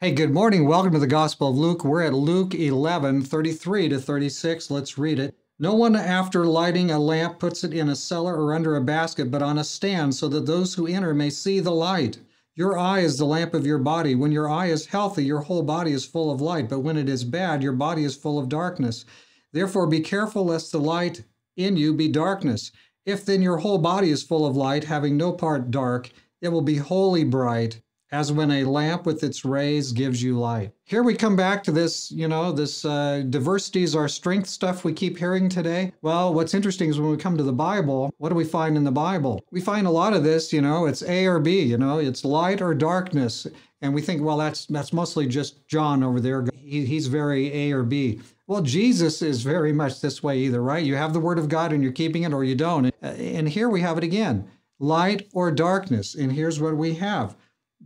Hey, good morning. Welcome to the Gospel of Luke. We're at Luke 11, 33 to 36. Let's read it. No one, after lighting a lamp, puts it in a cellar or under a basket, but on a stand, so that those who enter may see the light. Your eye is the lamp of your body. When your eye is healthy, your whole body is full of light, but when it is bad, your body is full of darkness. Therefore, be careful lest the light in you be darkness. If then your whole body is full of light, having no part dark, it will be wholly bright, as when a lamp with its rays gives you light. Here we come back to this, diversity is our strength stuff we keep hearing today. Well, what's interesting is when we come to the Bible, what do we find in the Bible? We find a lot of this, it's A or B, it's light or darkness. And we think, well, that's mostly just John over there. He's very A or B. Well, Jesus is very much this way either, right? You have the Word of God and you're keeping it or you don't. And here we have it again, light or darkness. And here's what we have.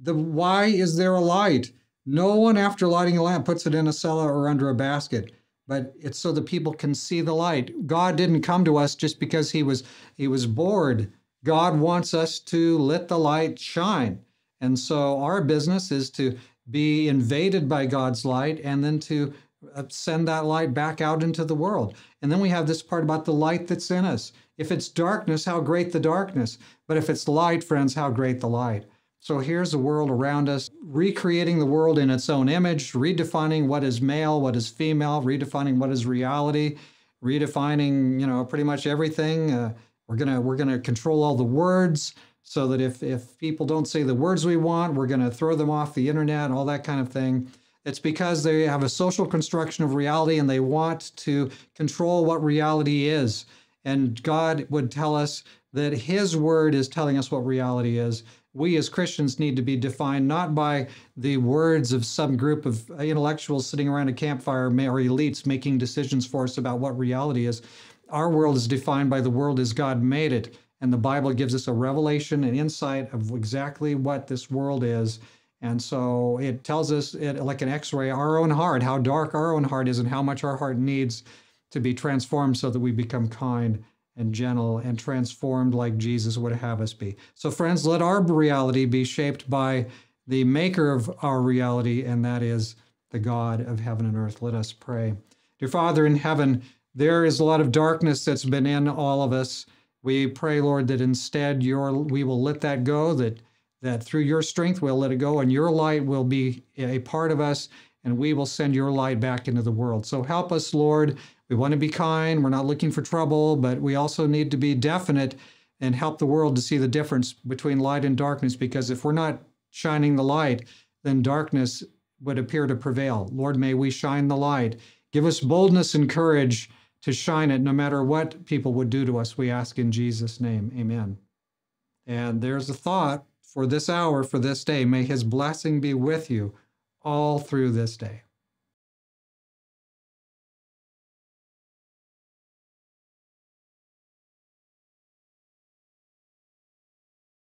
Why is there a light? No one after lighting a lamp puts it in a cellar or under a basket, but it's so that people can see the light. God didn't come to us just because he was bored. God wants us to let the light shine. And so our business is to be invaded by God's light and then to send that light back out into the world. And then we have this part about the light that's in us. If it's darkness, how great the darkness. But if it's light, friends, how great the light. So here's the world around us, recreating the world in its own image, redefining what is male, what is female, redefining what is reality, redefining, pretty much everything. We're gonna control all the words so that if people don't say the words we want, we're gonna throw them off the internet and all that kind of thing. It's because they have a social construction of reality and they want to control what reality is. And God would tell us that His Word is telling us what reality is. We as Christians need to be defined not by the words of some group of intellectuals sitting around a campfire or elites making decisions for us about what reality is. Our world is defined by the world as God made it. And the Bible gives us a revelation and insight of exactly what this world is. And so it tells us, like an X-ray, our own heart, how dark our own heart is and how much our heart needs to be transformed so that we become kind and gentle and transformed like Jesus would have us be. So friends, let our reality be shaped by the maker of our reality, and that is the God of heaven and earth. Let us pray. Dear Father in heaven, there is a lot of darkness that's been in all of us. We pray, Lord, that instead we will let that go, that through your strength we'll let it go, and your light will be a part of us, and we will send your light back into the world. So help us, Lord. We want to be kind, we're not looking for trouble, but we also need to be definite and help the world to see the difference between light and darkness, because if we're not shining the light, then darkness would appear to prevail. Lord, may we shine the light. Give us boldness and courage to shine it no matter what people would do to us, we ask in Jesus' name, amen. And there's a thought for this hour, for this day. May His blessing be with you all through this day.